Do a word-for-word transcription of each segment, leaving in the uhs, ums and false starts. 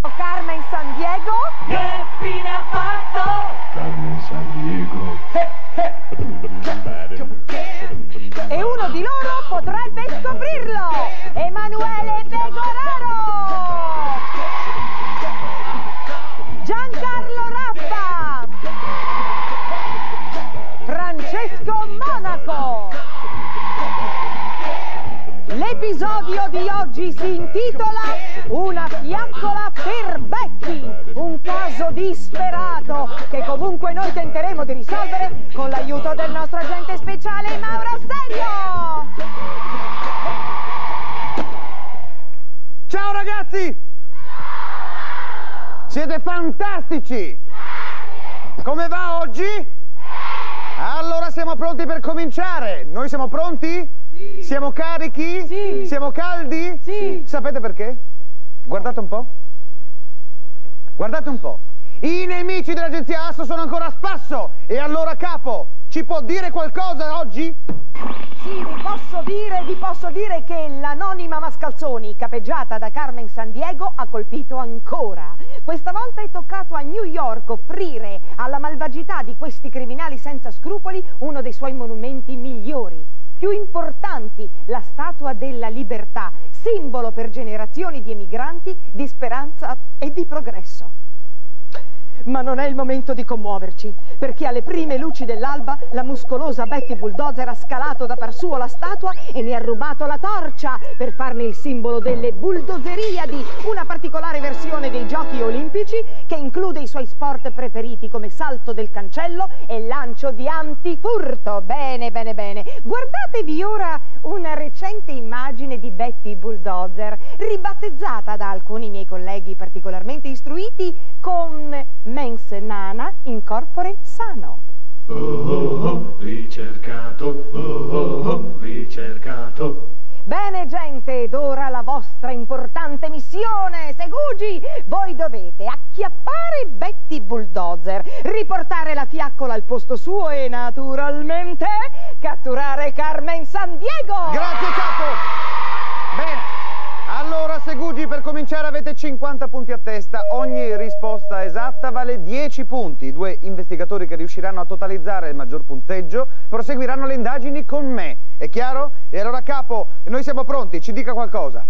Carmen Sandiego. Che fine ha fatto? Carmen Sandiego. E uno di loro potrebbe scoprirlo. Emanuele Begora. Giancarlo Rappa. Francesco Monaco. L'episodio di oggi si intitola Una fiaccola per Betty, un caso disperato che comunque noi tenteremo di risolvere con l'aiuto del nostro agente speciale Mauro Serio. Ciao ragazzi! Siete fantastici! Come va oggi? Allora siamo pronti per cominciare. Noi siamo pronti? Sì. Siamo carichi? Sì. Siamo caldi? Sì. Sapete perché? Guardate un po'. Guardate un po'. I nemici dell'agenzia Asso sono ancora a spasso. E allora, capo, ci può dire qualcosa oggi? Sì, vi posso dire, vi posso dire che l'anonima Mascalzoni, capeggiata da Carmen Sandiego, ha colpito ancora. Questa volta è toccato a New York offrire alla malvagità di questi criminali senza scrupoli uno dei suoi monumenti migliori, più importanti, la Statua della Libertà, simbolo per generazioni di emigranti di speranza e di progresso. Ma non è il momento di commuoverci, perché alle prime luci dell'alba la muscolosa Betty Bulldozer ha scalato da par suo la statua e ne ha rubato la torcia per farne il simbolo delle bulldozeriadi, una particolare versione dei giochi olimpici che include i suoi sport preferiti come salto del cancello e lancio di antifurto. Bene, bene, bene. Guardatevi ora una recente immagine di Betty Bulldozer, ribattezzata da alcuni miei colleghi particolarmente istruiti con Mens nana in corpore sano. Oh, oh, oh, ricercato, oh, oh, oh, ricercato. Bene gente, ed ora la vostra importante missione, segugi! Voi dovete acchiappare Betty Bulldozer, riportare la fiaccola al posto suo e naturalmente catturare Carmen Sandiego! Grazie capo! Bene! Allora, segugi, per cominciare avete cinquanta punti a testa. Ogni risposta esatta vale dieci punti. I due investigatori che riusciranno a totalizzare il maggior punteggio proseguiranno le indagini con me. È chiaro? E allora, capo, noi siamo pronti. Ci dica qualcosa.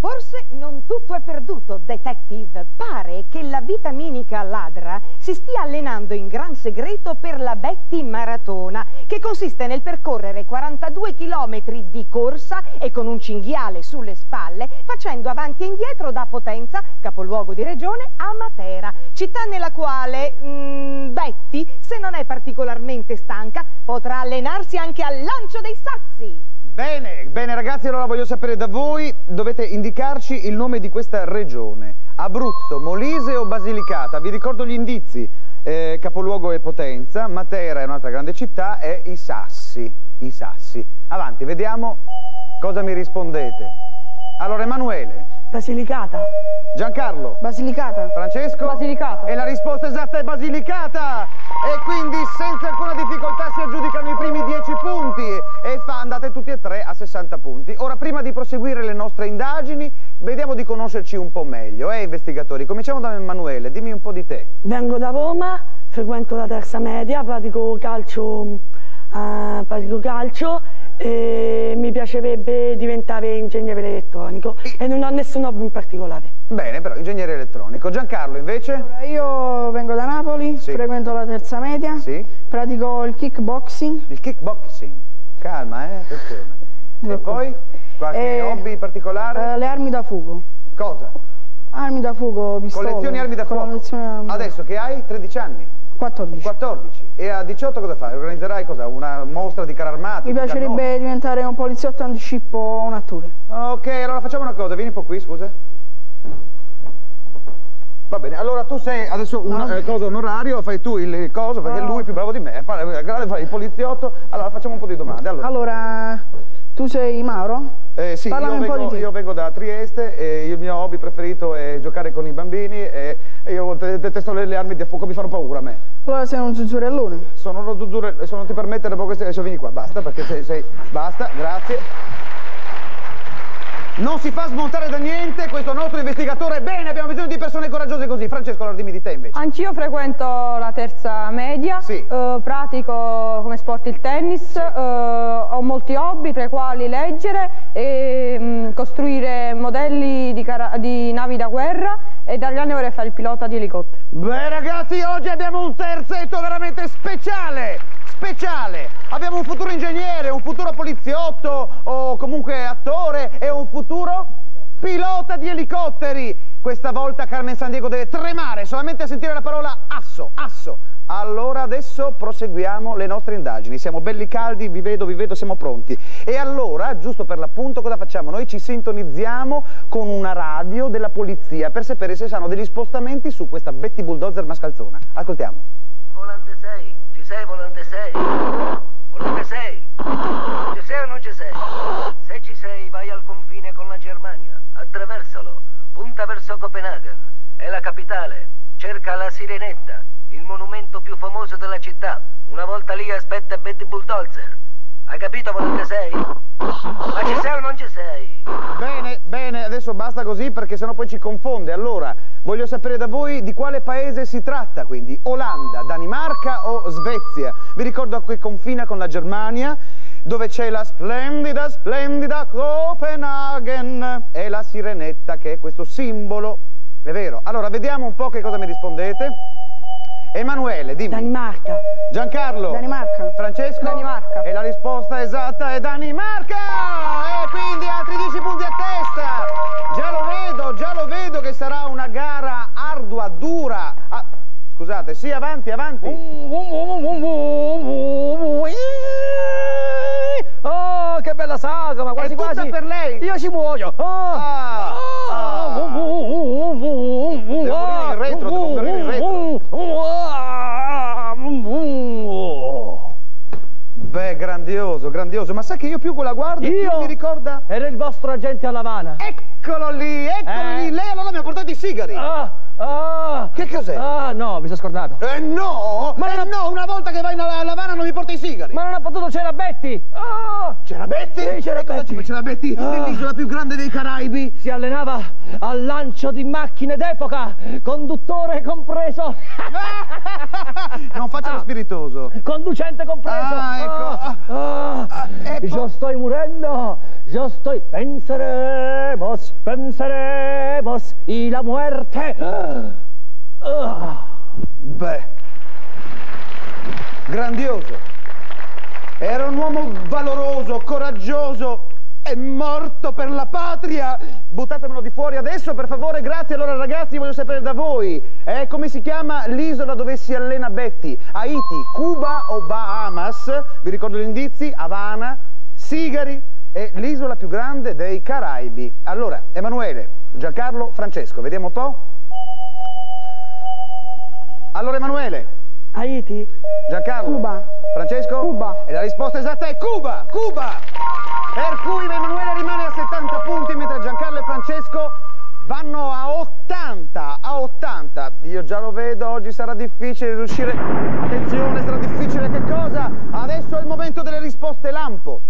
Forse non tutto è perduto, detective. Pare che la vitaminica ladra si stia allenando in gran segreto per la Betty Maratona, che consiste nel percorrere quarantadue chilometri di corsa e con un cinghiale sulle spalle, facendo avanti e indietro da Potenza, capoluogo di regione, a Matera, città nella quale mh, Betty, se non è particolarmente stanca, potrà allenarsi anche al lancio dei sassi. Bene, bene ragazzi, allora voglio sapere da voi, dovete indicarci il nome di questa regione, Abruzzo, Molise o Basilicata, vi ricordo gli indizi, eh, capoluogo è Potenza, Matera è un'altra grande città e i Sassi, i Sassi. Avanti, vediamo cosa mi rispondete. Allora Emanuele. Basilicata. Giancarlo. Basilicata. Francesco. Basilicata. E la risposta esatta è Basilicata. E quindi senza alcuna difficoltà si aggiudicano i primi dieci punti e fa, andate tutti e tre a sessanta punti. Ora, prima di proseguire le nostre indagini, vediamo di conoscerci un po' meglio, eh investigatori? Cominciamo da Emanuele, dimmi un po' di te. Vengo da Roma, frequento la terza media, pratico calcio, eh, pratico calcio e mi piacerebbe diventare ingegnere elettronico e, e non ho nessun hobby in particolare. Bene, però ingegnere elettronico. Giancarlo invece? Allora, io vengo da Napoli, sì. Frequento la terza media, sì. Pratico il kickboxing. Il kickboxing? Calma, eh, attenzione. E poi? Qualche eh, hobby particolare? Eh, le armi da fuoco. Cosa? Armi da fuoco, pistole. Collezioni armi da fuoco? Adesso che hai? tredici anni? quattordici. quattordici. E a diciotto cosa fai? Organizzerai cosa? Una mostra di carri armati? Mi piacerebbe cannone. Diventare un poliziotto, un disceppo o un attore. Ok, allora facciamo una cosa, vieni un po' qui, scusa. Va bene, allora tu sei adesso un no. eh, cosa onorario, fai tu il coso, perché no. Lui è più bravo di me, fai il poliziotto. Allora facciamo un po' di domande. Allora, allora tu sei Mauro? Eh, sì, io vengo, io vengo da Trieste e il mio hobby preferito è giocare con i bambini e, e io detesto le, le armi da fuoco, mi fanno paura a me. Allora sei un zuzzurellone. Sono uno zuzzurellone, se non ti permettere dopo questo, adesso vieni qua, basta, perché sei, sei, basta, grazie. Non si fa smontare da niente questo nostro investigatore, bene, abbiamo bisogno di persone con anch'io frequento la terza media, sì. eh, pratico come sport il tennis, sì. eh, ho molti hobby tra i quali leggere e mh, costruire modelli di, di navi da guerra, e dagli anni vorrei fare il pilota di elicottero. Beh ragazzi, oggi abbiamo un terzetto veramente speciale! Speciale. Abbiamo un futuro ingegnere, un futuro poliziotto o comunque attore e un futuro pilota di elicotteri. Questa volta Carmen Sandiego deve tremare solamente a sentire la parola asso, asso. Allora adesso proseguiamo le nostre indagini, siamo belli caldi, vi vedo, vi vedo, siamo pronti. E allora, giusto per l'appunto, cosa facciamo? Noi ci sintonizziamo con una radio della polizia per sapere se sanno degli spostamenti su questa Betty Bulldozer mascalzona. Ascoltiamo. Volante sei. Sei volante sei? Volante sei? Ci sei o non ci sei? Se ci sei vai al confine con la Germania, attraversalo, punta verso Copenaghen, è la capitale, cerca la sirenetta, il monumento più famoso della città, una volta lì aspetta Betty Bulldozer, hai capito volante sei? Ma ci sei o non ci sei? Bene, bene, adesso basta così perché sennò poi ci confonde, allora... Voglio sapere da voi di quale paese si tratta, quindi Olanda, Danimarca o Svezia. Vi ricordo che confina con la Germania, dove c'è la splendida, splendida Copenaghen e la sirenetta che è questo simbolo, è vero? Allora, vediamo un po' che cosa mi rispondete. Emanuele, dimmi. Danimarca. Giancarlo. Danimarca. Francesco. Danimarca. E la risposta esatta è Danimarca! E quindi altri dieci punti a testa! Già lo vedo, già lo vedo che sarà una gara ardua, dura. Ah, scusate, sì, avanti, avanti. Oh, che bella saga, ma quasi quasi. È tutta per lei. Io ci muoio. Oh. Ah. Ah. Ah. Devo retro, devo morire in retro. Beh, grandioso, grandioso. Ma sai che io più quella guardo e più mi ricorda... Era il vostro agente a Lavana. Eccolo lì, eccolo eh. lì. Lei allora mi ha portato i sigari. Ah, ah, che cos'è? Ah, no, mi sono scordato. Eh no, ma eh non... no, una volta che vai a Lavana non mi porti i sigari. Ma non ha potuto, c'era Betty. Ah. C'era Betty? Sì, c'era Betty. C'era Betty, ah. nell'isola più grande dei Caraibi. Si allenava al lancio di macchine d'epoca, conduttore compreso. Non faccia ah. lo spiritoso. Conducente compreso. Ah, ecco. Ah, ah, ah, eh, io sto morendo, io sto... Penseremos, penseremos, y la muerte. Ah, ah. Beh, grandioso. Era un uomo valoroso, coraggioso, è morto per la patria. Buttatemelo di fuori adesso, per favore, grazie. Allora ragazzi, voglio sapere da voi eh, come si chiama l'isola dove si allena Betty? Haiti, Cuba o Bahamas? Vi ricordo gli indizi: Havana, sigari e l'isola più grande dei Caraibi. Allora, Emanuele, Giancarlo, Francesco, vediamo un po'. Allora Emanuele. Haiti. Giancarlo. Cuba. Francesco. Cuba. E la risposta esatta è Cuba. Cuba. Per cui Emanuele rimane a settanta punti, mentre Giancarlo e Francesco vanno a ottanta. A ottanta. Io già lo vedo, oggi sarà difficile riuscire. Attenzione, sarà difficile che cosa? Adesso è il momento delle risposte lampo.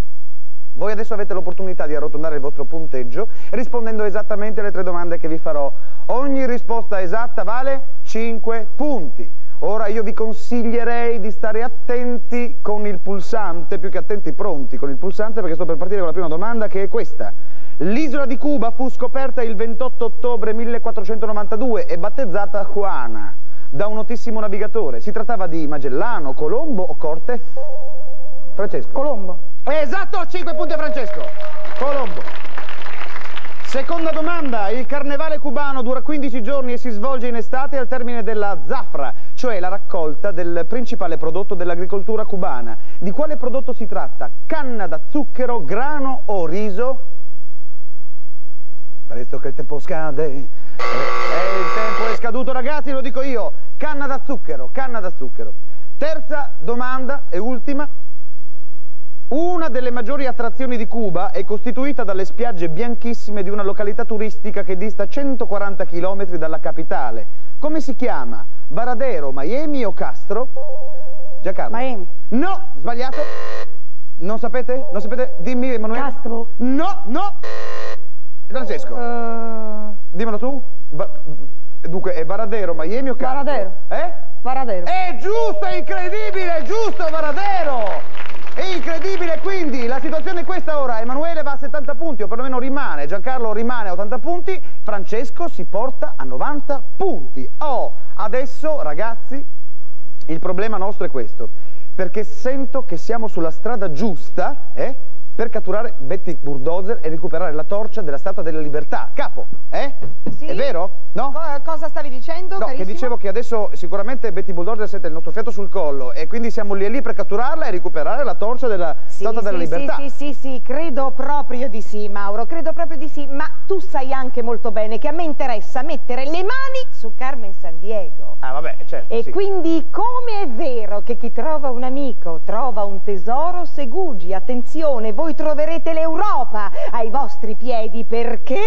Voi adesso avete l'opportunità di arrotondare il vostro punteggio rispondendo esattamente alle tre domande che vi farò. Ogni risposta esatta vale cinque punti. Ora io vi consiglierei di stare attenti con il pulsante, più che attenti pronti con il pulsante, perché sto per partire con la prima domanda che è questa. L'isola di Cuba fu scoperta il ventotto ottobre millequattrocentonovantadue e battezzata Juana da un notissimo navigatore. Si trattava di Magellano, Colombo o Cortes? Francesco. Colombo. Esatto, cinque punti a Francesco. Colombo. Seconda domanda, il carnevale cubano dura quindici giorni e si svolge in estate al termine della zafra, cioè la raccolta del principale prodotto dell'agricoltura cubana. Di quale prodotto si tratta? Canna da zucchero, grano o riso? Presto che il tempo scade, e, e il tempo è scaduto ragazzi, lo dico io, canna da zucchero, canna da zucchero. Terza domanda e ultima. Una delle maggiori attrazioni di Cuba è costituita dalle spiagge bianchissime di una località turistica che dista centoquaranta chilometri dalla capitale. Come si chiama? Varadero, Miami o Castro? Giancarlo. Miami. No, sbagliato. Non sapete? Non sapete? Dimmi Emanuele. Castro. No, no. Francesco. Uh... Dimmelo tu. Va... Dunque è Varadero, Miami o cazzo? Varadero. Eh? Varadero. È giusto, è incredibile, è giusto Varadero! È incredibile, quindi la situazione è questa ora. Emanuele va a settanta punti, o perlomeno rimane. Giancarlo rimane a ottanta punti. Francesco si porta a novanta punti. Oh, adesso ragazzi, il problema nostro è questo. Perché sento che siamo sulla strada giusta, eh, per catturare Betty Bulldozer e recuperare la torcia della Statua della Libertà. Capo, eh? Sì. È vero? No? Co cosa stavi dicendo, no, carissimo? Che dicevo che adesso sicuramente Betty Bulldozer sente il nostro fiato sul collo e quindi siamo lì e lì per catturarla e recuperare la torcia della sì, Statua sì, della Libertà. Sì, sì, sì, sì, credo proprio di sì, Mauro, credo proprio di sì, ma tu sai anche molto bene che a me interessa mettere le mani su Carmen Sandiego. Ah, vabbè, certo. E sì, quindi come è vero che chi trova un amico trova un tesoro, Segugi, attenzione, voi troverete l'Europa ai vostri piedi. Perché?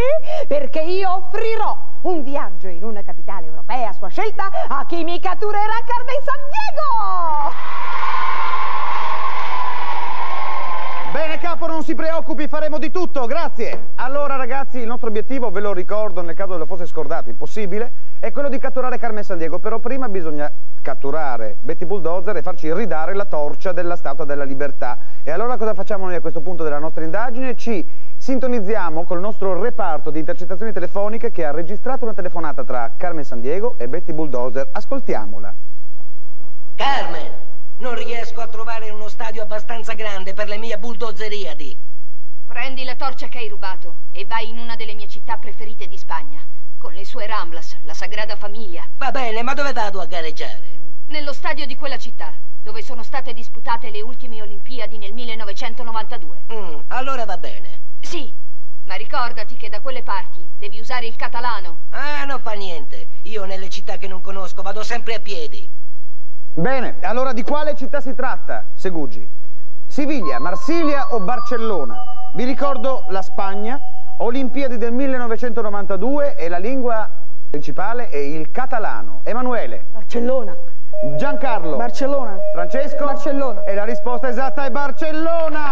Perché io offrirò un viaggio in una capitale europea a sua scelta a chi mi catturerà Carmen Sandiego! Bene capo, non si preoccupi, faremo di tutto, grazie. Allora ragazzi, il nostro obiettivo, ve lo ricordo nel caso lo fosse scordato, impossibile, è quello di catturare Carmen Sandiego, però prima bisogna catturare Betty Bulldozer e farci ridare la torcia della Statua della Libertà. E allora cosa facciamo noi a questo punto della nostra indagine? Ci sintonizziamo col nostro reparto di intercettazioni telefoniche che ha registrato una telefonata tra Carmen Sandiego e Betty Bulldozer. Ascoltiamola. Carmen, non riesco a trovare uno stadio abbastanza grande per le mie bulldozeriadi. Prendi la torcia che hai rubato e vai in una delle mie città preferite di Spagna, con le sue Ramblas, la Sagrada Famiglia. Va bene, ma dove vado a gareggiare? Nello stadio di quella città, dove sono state disputate le ultime Olimpiadi nel millenovecentonovantadue. Mm, allora va bene. Sì, ma ricordati che da quelle parti devi usare il catalano. Ah, non fa niente. Io nelle città che non conosco vado sempre a piedi. Bene, allora di quale città si tratta, Segugi? Siviglia, Marsiglia o Barcellona? Vi ricordo la Spagna, Olimpiadi del millenovecentonovantadue e la lingua principale è il catalano. Emanuele? Barcellona. Giancarlo? Barcellona. Francesco? Barcellona. E la risposta esatta è Barcellona.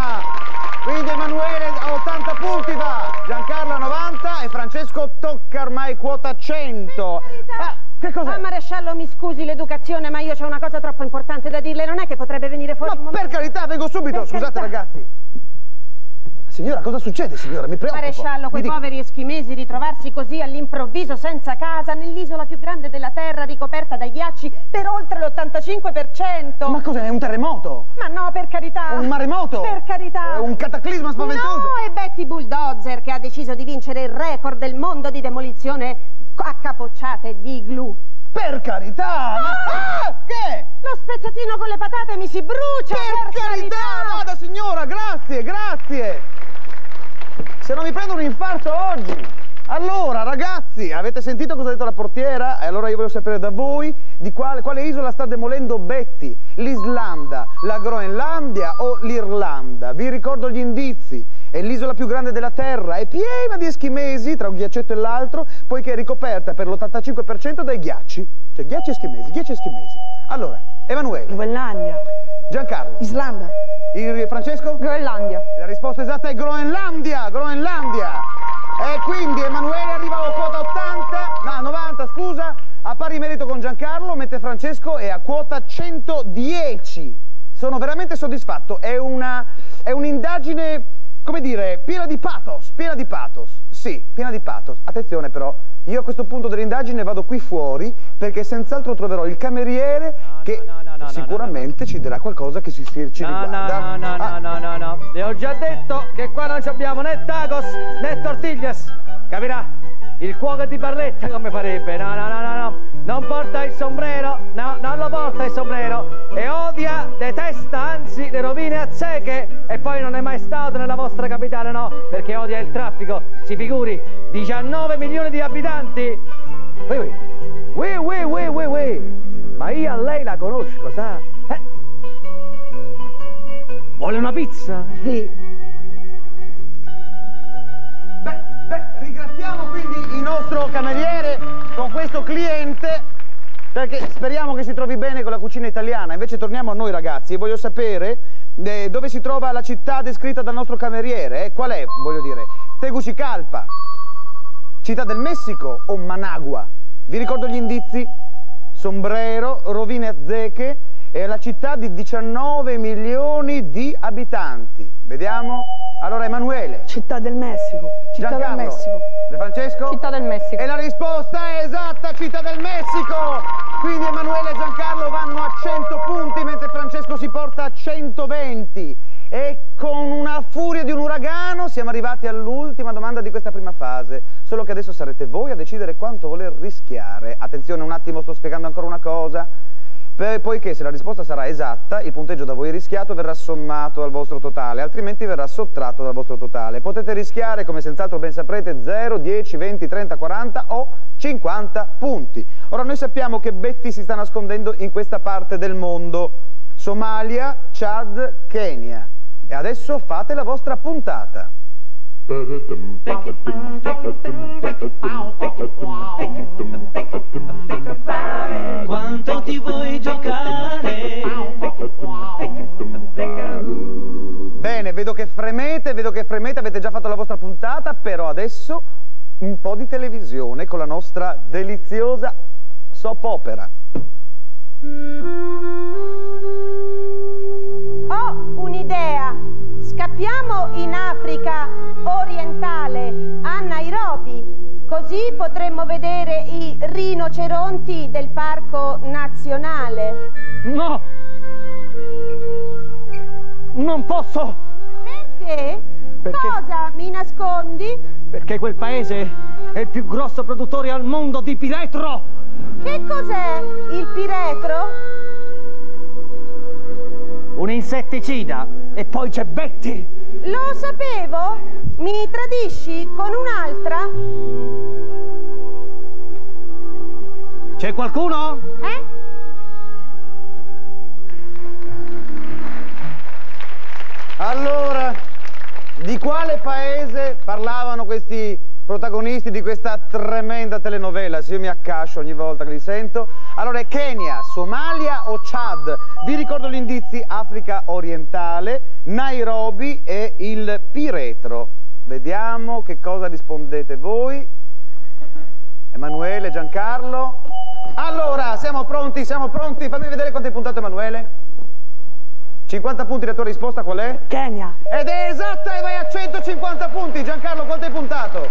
Quindi Emanuele a ottanta punti va, Giancarlo a novanta e Francesco tocca ormai quota cento. Ah, che cos'è? Ah, maresciallo, mi scusi l'educazione, ma io c'ho una cosa troppo importante da dirle, non è che potrebbe venire fuori? Ma per carità, vengo subito, per scusate carità. Ragazzi. Signora, cosa succede, signora? Mi preoccupo. Maresciallo, quei poveri eschimesi ritrovarsi così all'improvviso senza casa nell'isola più grande della terra ricoperta dai ghiacci per oltre l'ottantacinque per cento. Ma cos'è? È un terremoto? Ma no, per carità. Un maremoto? Per carità. È un cataclisma spaventoso. No, è Betty Bulldozer che ha deciso di vincere il record del mondo di demolizione a capocciate di glu. Per carità! Ah! Ma... Ah, che? Lo spezzatino con le patate mi si brucia! Per, per carità, carità! Vada signora, grazie, grazie! Se non mi prendo un infarto oggi. Allora ragazzi, avete sentito cosa ha detto la portiera? E allora io voglio sapere da voi di quale, quale isola sta demolendo Betty, l'Islanda, la Groenlandia o l'Irlanda? Vi ricordo gli indizi. È l'isola più grande della terra, è piena di eschimesi tra un ghiaccietto e l'altro, poiché è ricoperta per l'ottantacinque per cento dai ghiacci, cioè ghiacci eschimesi, ghiacci eschimesi. Allora, Emanuele. Groenlandia. Giancarlo. Islanda. Il Francesco? Groenlandia. La risposta esatta è Groenlandia, Groenlandia. E quindi Emanuele arriva a quota ottanta, no novanta, scusa, a pari merito con Giancarlo, mentre Francesco è a quota centodieci. Sono veramente soddisfatto, è una è un'indagine, come dire, piena di pathos, piena di pathos. Sì, piena di pathos. Attenzione però, io a questo punto dell'indagine vado qui fuori perché senz'altro troverò il cameriere no, che no, no, no, sicuramente no, no, no. ci dirà qualcosa che ci, ci no, riguarda. No, no, no, ah. no, no, no, le ho già detto che qua non abbiamo né tacos né tortillas, capirà? Il cuoco di Barletta come farebbe? No, no, no, no, no, non porta il sombrero, no, non lo porta il sombrero e odia, detesta, anzi le rovine azzeche e poi non è mai stato nella vostra capitale, no, perché odia il traffico, si figuri, diciannove milioni di abitanti. Ui, ui, ui, ui, ui, ui, ui. Ma io a lei la conosco, sa? Eh? Vuole una pizza? Sì. Beh, beh, ringraziamo quindi il nostro cameriere con questo cliente perché speriamo che si trovi bene con la cucina italiana. Invece torniamo a noi ragazzi e voglio sapere eh, dove si trova la città descritta dal nostro cameriere. Eh? Qual è, voglio dire, Tegucigalpa, Città del Messico o Managua? Vi ricordo gli indizi: Sombrero, rovine azteche, è la città di diciannove milioni di abitanti. Vediamo. Allora Emanuele. Città del Messico. Città Giancarlo. Del Messico. Francesco. Città del Messico. E la risposta è esatta, Città del Messico. Quindi Emanuele e Giancarlo vanno a cento punti, mentre Francesco si porta a centoventi. E con una furia di un uragano siamo arrivati all'ultima domanda di questa prima fase. Solo che adesso sarete voi a decidere quanto voler rischiare. Attenzione un attimo, sto spiegando ancora una cosa. P- poiché se la risposta sarà esatta, il punteggio da voi rischiato verrà sommato al vostro totale, altrimenti verrà sottratto dal vostro totale. Potete rischiare, come senz'altro ben saprete, zero, dieci, venti, trenta, quaranta o cinquanta punti. Ora noi sappiamo che Betty si sta nascondendo in questa parte del mondo: Somalia, Chad, Kenya. E adesso fate la vostra puntata. Quanto ti vuoi giocare? Bene, vedo che fremete, vedo che fremete, avete già fatto la vostra puntata, però adesso un po' di televisione con la nostra deliziosa soap opera. Ho un'idea! Scappiamo in Africa orientale, a Nairobi, così potremmo vedere i rinoceronti del Parco Nazionale. No! Non posso! Perché? Perché? Cosa mi nascondi? Perché quel paese è il più grosso produttore al mondo di piretro! Che cos'è il piretro? Un insetticida. E poi c'è Betty! Lo sapevo! Mi tradisci con un'altra? C'è qualcuno? Eh? Allora, di quale paese parlavano questi protagonisti di questa tremenda telenovela? Se io mi accascio ogni volta che li sento. Allora è Kenya, Somalia o Chad? Vi ricordo gli indizi: Africa orientale, Nairobi e il piretro. Vediamo che cosa rispondete voi, Emanuele, Giancarlo. Allora, siamo pronti, siamo pronti. Fammi vedere quanto hai puntato, Emanuele. cinquanta punti, la tua risposta qual è? Kenya. Ed è esatta e vai a centocinquanta punti. Giancarlo, quanto hai puntato?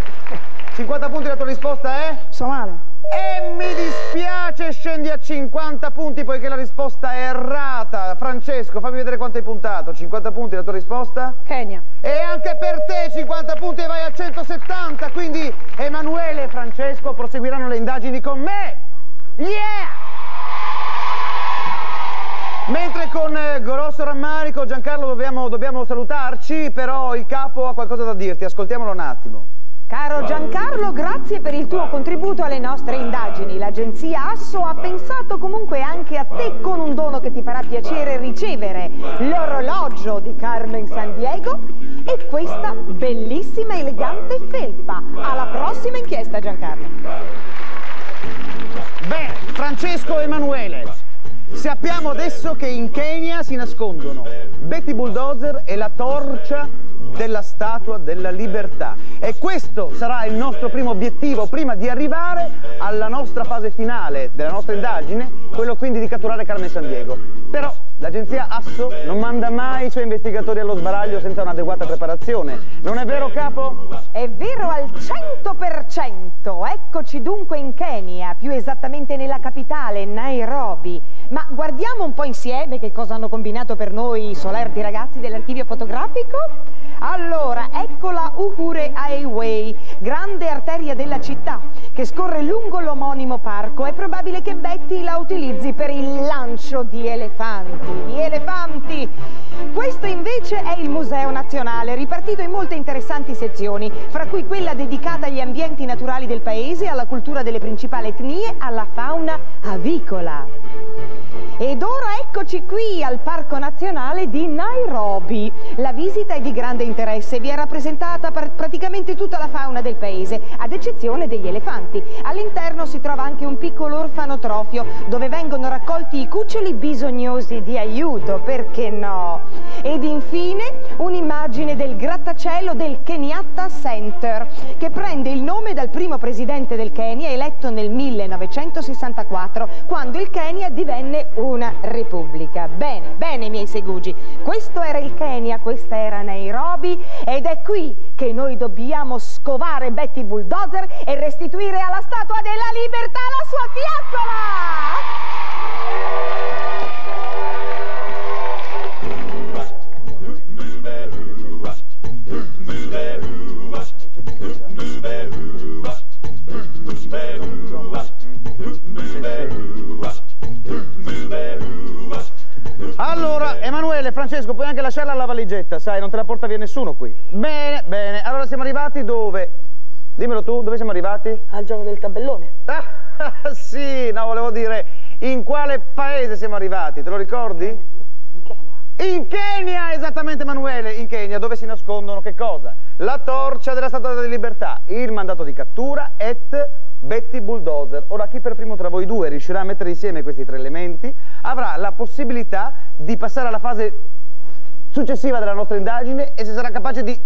cinquanta punti, la tua risposta è? Somalia. E mi dispiace, scendi a cinquanta punti poiché la risposta è errata. Francesco, fammi vedere quanto hai puntato. cinquanta punti, la tua risposta? Kenya. E anche per te cinquanta punti e vai a centosettanta. Quindi Emanuele e Francesco proseguiranno le indagini con me. Yeah! Mentre con eh, grosso rammarico, Giancarlo, dobbiamo, dobbiamo salutarci, però il capo ha qualcosa da dirti, ascoltiamolo un attimo. Caro Giancarlo, grazie per il tuo contributo alle nostre indagini. L'agenzia Asso ha pensato comunque anche a te con un dono che ti farà piacere ricevere: l'orologio di Carmen Sandiego e questa bellissima elegante felpa. Alla prossima inchiesta, Giancarlo. Beh, Francesco e Emanuele, sappiamo adesso che in Kenya si nascondono Betty Bulldozer e la torcia della Statua della Libertà. E questo sarà il nostro primo obiettivo prima di arrivare alla nostra fase finale della nostra indagine, quello quindi di catturare Carmen Sandiego. Però l'agenzia Asso non manda mai i suoi investigatori allo sbaraglio senza un'adeguata preparazione. Non è vero, capo? È vero al cento per cento. Eccoci dunque in Kenya, più esattamente nella capitale, Nairobi. Ma guardiamo un po' insieme che cosa hanno combinato per noi i solerti ragazzi dell'archivio fotografico. Allora, ecco la Uhuru Highway, grande arteria della città, che scorre lungo l'omonimo parco. È probabile che Betty la utilizzi per il lancio di elefanti, di elefanti! Questo invece è il Museo Nazionale, ripartito in molte interessanti sezioni, fra cui quella dedicata agli ambienti naturali del paese, alla cultura delle principali etnie, alla fauna avicola. Ed ora eccoci qui al Parco Nazionale di Nairobi. La visita è di grande interesse, vi è rappresentata pr- praticamente tutta la fauna del paese, ad eccezione degli elefanti. All'interno si trova anche un piccolo orfanotrofio dove vengono raccolti i cuccioli bisognosi di aiuto, perché no? Ed infine un'immagine del grattacielo del Kenyatta Center, che prende il nome dal primo presidente del Kenya eletto nel millenovecentosessantaquattro, quando il Kenya divenne una repubblica. Bene, bene miei segugi, questo era il Kenya, questa era Nairobi ed è qui che noi dobbiamo scovare Betty Bulldozer e restituire alla Statua della Libertà la sua fiaccola! Allora, Emanuele, Francesco, puoi anche lasciarla alla valigetta, sai, non te la porta via nessuno qui. Bene, bene, allora siamo arrivati dove? Dimmelo tu, dove siamo arrivati? Al gioco del tabellone. Ah, sì, no, volevo dire, in quale paese siamo arrivati, te lo ricordi? In Kenya. In Kenya, esattamente Emanuele, in Kenya, dove si nascondono che cosa? La torcia della Statua della Libertà, il mandato di cattura et Betty Bulldozer. Ora, chi per primo tra voi due riuscirà a mettere insieme questi tre elementi avrà la possibilità di passare alla fase successiva della nostra indagine, e se sarà capace di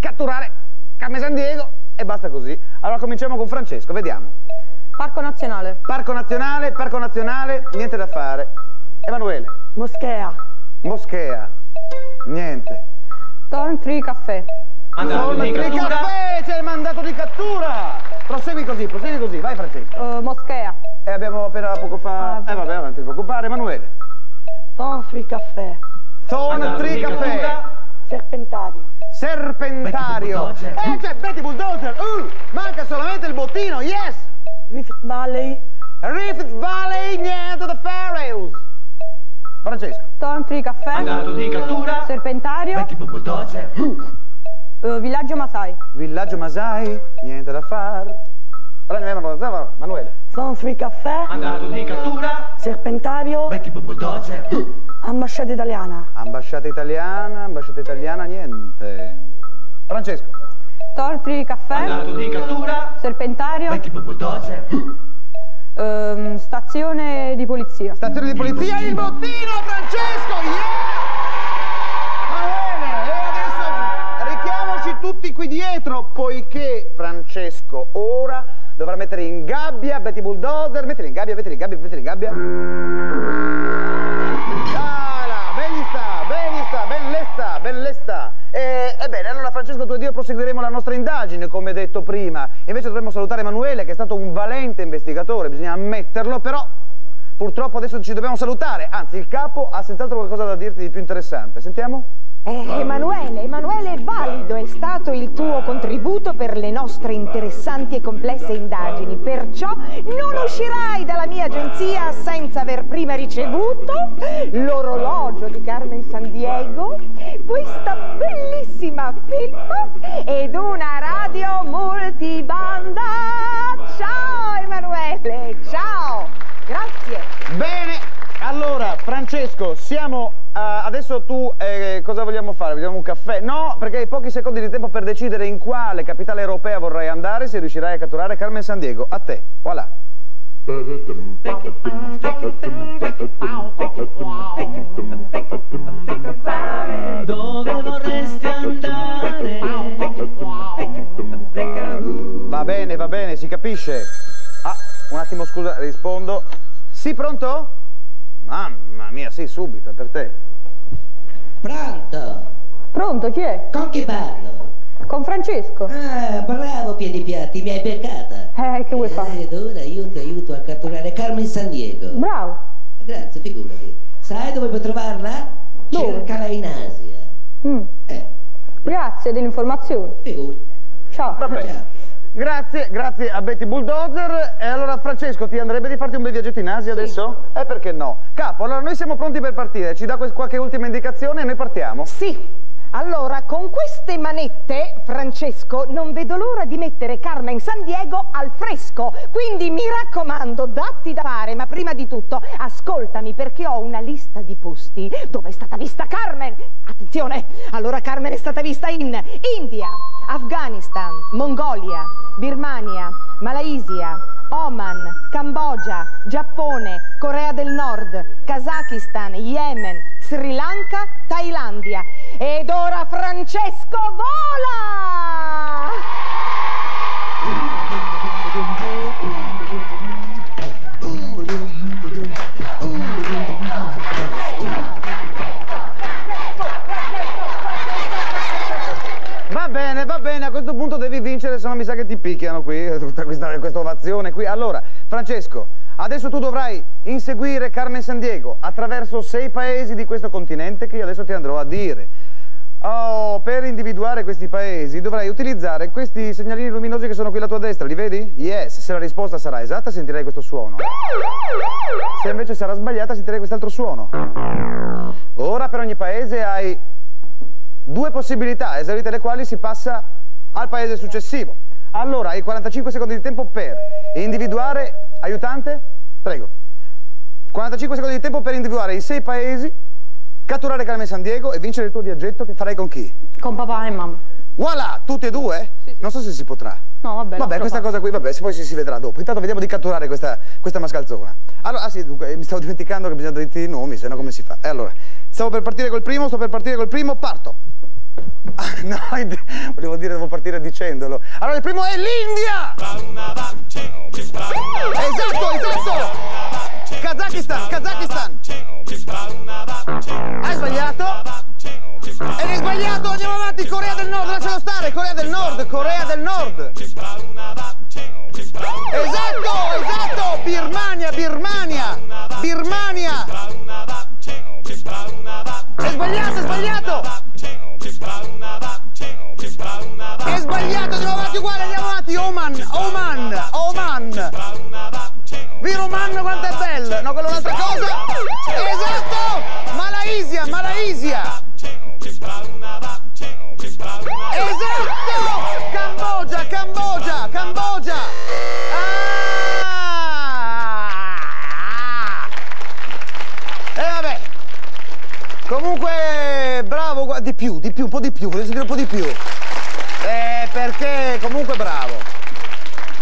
catturare Carmen Sandiego, e basta così. Allora cominciamo con Francesco, vediamo. Parco Nazionale. Parco Nazionale, Parco Nazionale, niente da fare. Emanuele. Moschea. Moschea, niente. Thorn Tree Café. Thorn Tree Café, c'è il mandato di cattura. Prosegui così, prosegui così, vai Francesco. Uh, moschea. E eh, abbiamo appena poco fa... Ah, eh vabbè, non ti preoccupare, Emanuele. Thorn Tree Café. Thorn Tree Café. Serpentario. Serpentario. Eh, c'è Betty Bulldozer. Uh, manca solamente il bottino, yes. Rift Valley. Rift Valley, niente da fare. Francesco. Thorn Tree Café. Mandato di cattura. Serpentario. Betty Bulldozer. Uh. Uh, villaggio Masai. Villaggio Masai, niente da far. Manuele. Thorn Tree Café. Mandato di cattura. Serpentario. Betty Bulldozer. Uh. Ambasciata italiana. Ambasciata italiana, ambasciata italiana, niente. Francesco. Thorn Tree Café. Mandato di cattura. Serpentario. Betty Bulldozer. Uh. Um, stazione di polizia. Stazione di polizia, il bottino, il bottino Francesco, yeah! Tutti qui dietro, poiché Francesco ora dovrà mettere in gabbia Betty Bulldozer. Mettili in gabbia, mettili in gabbia, mettili in gabbia. Ah, ben sta, ben sta, ben le sta, ben le sta. E, ebbene, allora Francesco, tu ed io proseguiremo la nostra indagine, come detto prima. Invece dovremmo salutare Emanuele, che è stato un valente investigatore, bisogna ammetterlo, però purtroppo adesso ci dobbiamo salutare. Anzi, il capo ha senz'altro qualcosa da dirti di più interessante. Sentiamo? Eh, Emanuele, Emanuele, valido è stato il tuo contributo per le nostre interessanti e complesse indagini, perciò non uscirai dalla mia agenzia senza aver prima ricevuto l'orologio di Carmen Sandiego, questa bellissima felpa ed una radio multibanda. Ciao Emanuele, ciao, grazie. Bene, allora Francesco, siamo... Uh, adesso tu eh, cosa vogliamo fare? Vediamo un caffè? No, perché hai pochi secondi di tempo per decidere in quale capitale europea vorrai andare se riuscirai a catturare Carmen Sandiego. A te, voilà. Dove vorresti andare? Va bene, va bene, si capisce. Ah, un attimo, scusa, rispondo. Sì, pronto? Mamma mia, sì, subito, è per te. Pronto? Pronto, chi è? Con chi parlo? Con Francesco. Ah, bravo Piedipiatti, mi hai beccata. Eh, che vuoi eh, fare? Ed ora io ti aiuto a catturare Carmen Sandiego. Bravo. Grazie, figurati. Sai dove puoi trovarla? Dove? Cercala in Asia. Mm. Eh. Grazie dell'informazione. Figurati. Ciao. Vabbè. Ciao. Grazie, grazie a Betty Bulldozer. E allora Francesco, ti andrebbe di farti un bel viaggetto in Asia adesso? Sì. Eh, perché no? Capo, allora noi siamo pronti per partire. Ci dà qualche ultima indicazione e noi partiamo? Sì. Allora, con queste manette, Francesco, non vedo l'ora di mettere Carmen Sandiego al fresco. Quindi mi raccomando, datti da fare, ma prima di tutto ascoltami, perché ho una lista di posti dove è stata vista Carmen. Attenzione, allora Carmen è stata vista in India, Afghanistan, Mongolia, Birmania, Malesia, Oman, Cambogia, Giappone, Corea del Nord, Kazakistan, Yemen, Sri Lanka, Thailandia. Ed ora Francesco vola! Va bene, va bene, a questo punto devi vincere, se no mi sa che ti picchiano qui, tutta questa, questa ovazione qui. Allora, Francesco, adesso tu dovrai inseguire Carmen Sandiego attraverso sei paesi di questo continente che io adesso ti andrò a dire. Oh, per individuare questi paesi dovrai utilizzare questi segnalini luminosi che sono qui alla tua destra, li vedi? Yes, se la risposta sarà esatta sentirai questo suono. Se invece sarà sbagliata sentirai quest'altro suono. Ora per ogni paese hai due possibilità, esaurite le quali si passa al paese successivo. Allora, hai quarantacinque secondi di tempo per individuare... Aiutante? Prego. quarantacinque secondi di tempo per individuare i sei paesi, catturare Carmen Sandiego e vincere il tuo viaggetto, che farai con chi? Con papà e mamma. Voilà, tutti e due? Sì, sì. Non so se si potrà. No, vabbè. Vabbè, questa cosa qui, vabbè, poi si, si vedrà dopo. Intanto vediamo di catturare questa, questa mascalzona. Allora, ah sì, dunque, mi stavo dimenticando che bisogna dirti i nomi, se no come si fa? E allora, stavo per partire col primo, sto per partire col primo, parto. Ah, no, volevo dire, devo partire dicendolo. Allora, il primo è l'India! Esatto, esatto! Kazakistan, Kazakistan! Hai sbagliato? Ed è sbagliato, andiamo avanti, Corea del Nord, lascialo stare, Corea del Nord, Corea del Nord! Esatto, esatto! Birmania, Birmania! Birmania! È sbagliato, è sbagliato! È sbagliato, andiamo avanti uguale, andiamo avanti, Oman, Oman, Oman. Viruman, quanto è bello, no, quella è un'altra cosa. Esatto, Malaysia, Malaysia. Esatto, Cambogia, Cambogia, Cambogia. Ah! E vabbè, comunque bravo, di più, di più, un po' di più, voglio sentire un po' di più. Eh, perché comunque bravo.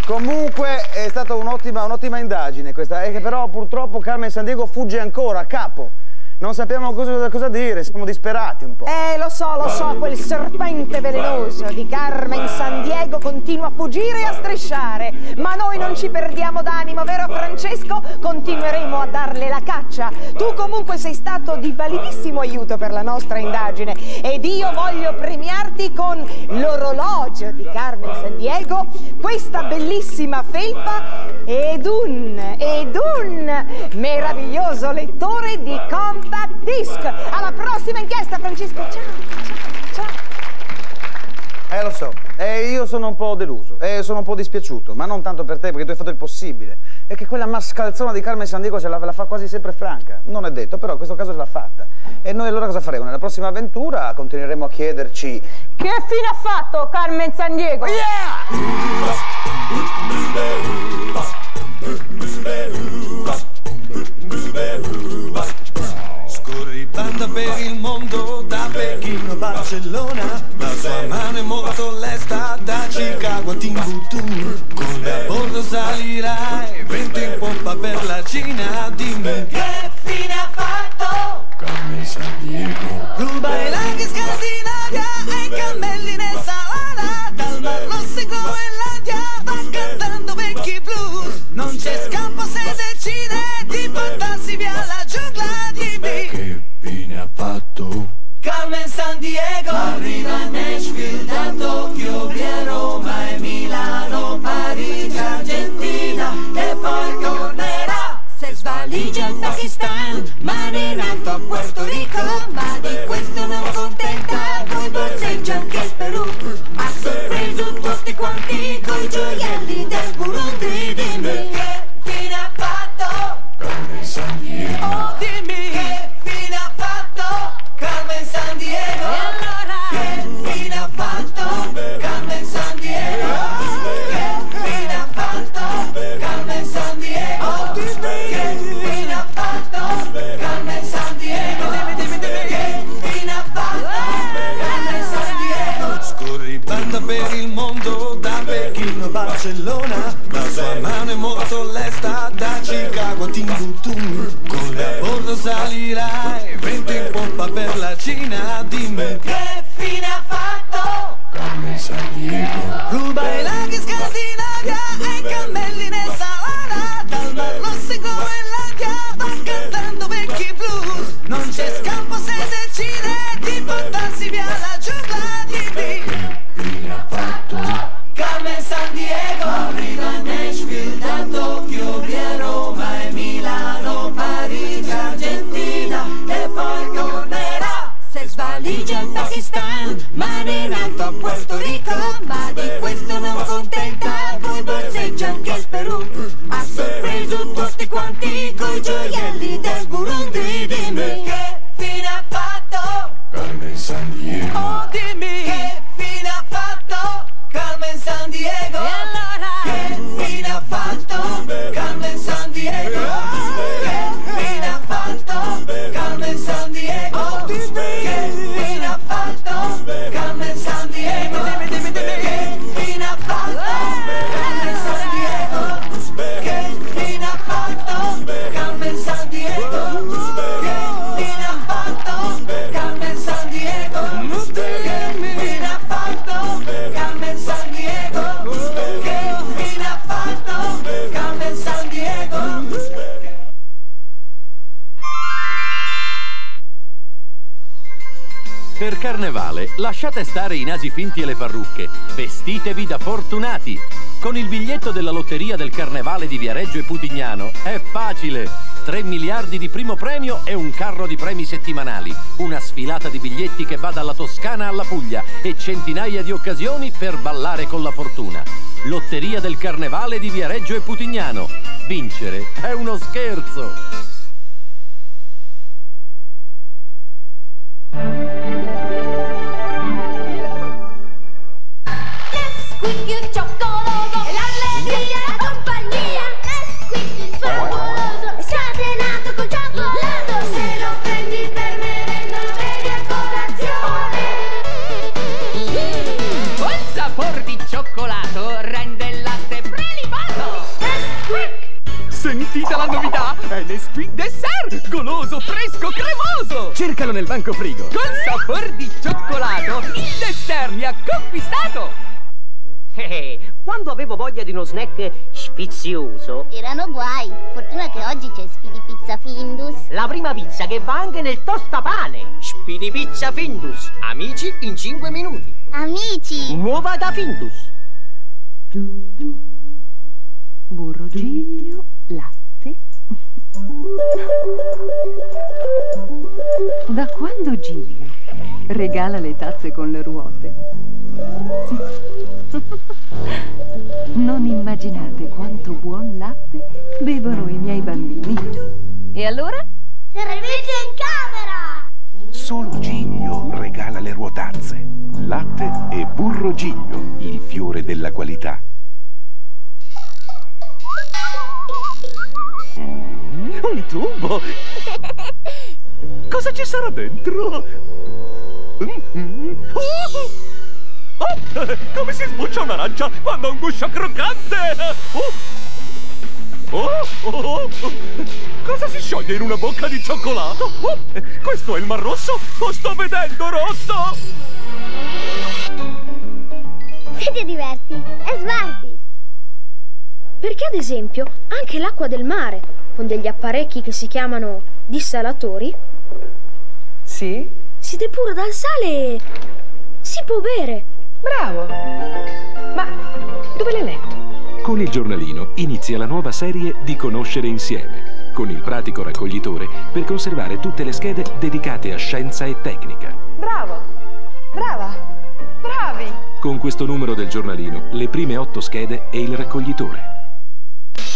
Comunque è stata un'ottima un'ottima indagine questa, eh, che però purtroppo Carmen Sandiego fugge ancora a capo. Non sappiamo cosa, cosa dire, siamo disperati un po'. Eh, lo so, lo so, quel serpente velenoso di Carmen Sandiego continua a fuggire e a strisciare. Ma noi non ci perdiamo d'animo, vero Francesco? Continueremo a darle la caccia. Tu comunque sei stato di validissimo aiuto per la nostra indagine. Ed io voglio premiarti con l'orologio di Carmen Sandiego, questa bellissima felpa ed un, ed un meraviglioso lettore di comp Disc. Alla prossima inchiesta, Francesco. Ciao, ciao, ciao. Eh, lo so, eh, io sono un po' deluso, eh, sono un po' dispiaciuto, ma non tanto per te, perché tu hai fatto il possibile. È che quella mascalzona di Carmen Sandiego ce la, la fa quasi sempre franca. Non è detto, però in questo caso ce l'ha fatta. E noi allora cosa faremo? Nella prossima avventura continueremo a chiederci: che fine ha fatto Carmen Sandiego? Yeah! Scorribanda per il mondo, da Pechino a Barcellona, la sua mano è molto lesta, da Chicago a Timbuktu. Con la bordo salirai, vento in pompa per la Cina, dimmi che fine ha fatto Carmen Sandiego. Cuba e l'anche Scandinavia, e i cammelli nel Sahara, dal Mar Rosso e Groenlandia, va cantando vecchi blues. Non c'è scampo se decide di portarsi via la giungla, dimmi che fine ha fatto Carmen Sandiego. Arriva Nashville da Tokyo, via Roma e Milano, Parigi, Argentina e poi tornerà. Se svaligia in Pakistan, marinando a Puerto Rico, ma di questo non contenta, poi borseggia anche il Perù. Ha sorpreso tutti quanti coi gioielli del Burundi, dimmi che fine ha fatto Carmen Sandiego. Oh dimmi che fine ha fatto Carmen Sandiego. E allora gioielli del Burundi, dimmi che fine ha fatto Carmen Sandiego. Oh, dimmi che fine ha fatto Carmen Sandiego. E allora che fine ha fatto Carmen Sandiego. Che fine ha fatto Carmen Sandiego. Oh, dimmi che fine ha fatto Carmen Sandiego. Dimmi, dimmi, dimmi che fine ha fatto Carmen Sandiego. Che fine ha fatto Carmen Sandiego. Che fine ha fatto Carmen Sandiego. Che fine ha fatto Carmen Sandiego. Che fine ha fatto Carmen Sandiego. Per Carnevale lasciate stare i nasi finti e le parrucche, vestitevi da fortunati! Con il biglietto della Lotteria del Carnevale di Viareggio e Putignano è facile! tre miliardi di primo premio e un carro di premi settimanali, una sfilata di biglietti che va dalla Toscana alla Puglia e centinaia di occasioni per ballare con la fortuna. Lotteria del Carnevale di Viareggio e Putignano. Vincere è uno scherzo! Nesquik cioccoloso e l'allegria e la compagnia. Nesquik favoloso scatenato col cioccolato. Se lo prendi per merenda lo bevi a colazione. Col sapor di cioccolato rende il latte prelibato. Nesquik. Sentite la novità! È Nesquik Dessert! Goloso, fresco, cremoso! Cercalo nel banco frigo! Col sapor di cioccolato, il dessert mi ha conquistato! Eh, eh, quando avevo voglia di uno snack sfizioso... Erano guai! Fortuna che oggi c'è Speedy Pizza Findus! La prima pizza che va anche nel tostapane! Speedy Pizza Findus! Amici in cinque minuti! Amici! Nuova da Findus! Burro Giglio... latte. Da quando Giglio regala le tazze con le ruote? Non immaginate quanto buon latte bevono i miei bambini. E allora? Servizio in camera! Solo Giglio regala le ruotazze. Latte e burro Giglio, il fiore della qualità. Un tubo! Cosa ci sarà dentro? Oh! Oh! Come si sbuccia un'arancia quando ha un guscio croccante! Oh! Oh! Oh! Cosa si scioglie in una bocca di cioccolato? Oh! Questo è il Mar Rosso? Lo sto vedendo rosso! Se ti diverti, è Smarties! Perché ad esempio anche l'acqua del mare, con degli apparecchi che si chiamano dissalatori, sì, si depura dal sale e si può bere. Bravo! Ma dove l'hai letto? Con il giornalino inizia la nuova serie di Conoscere Insieme, con il pratico raccoglitore per conservare tutte le schede dedicate a scienza e tecnica. Bravo! Brava! Bravi! Con questo numero del giornalino, le prime otto schede e il raccoglitore.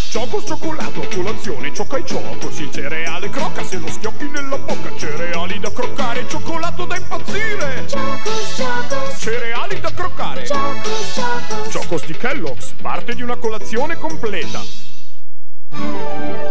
Ciocco cioccolato, colazione, ciocca e cioccosi, il cereale crocca se lo schiocchi nella bocca, cereali da croccare, cioccolato da impazzire. Ciocos, ciocos, cereali da croccare. Ciocos, ciocos, ciocos di Kellogg's, parte di una colazione completa.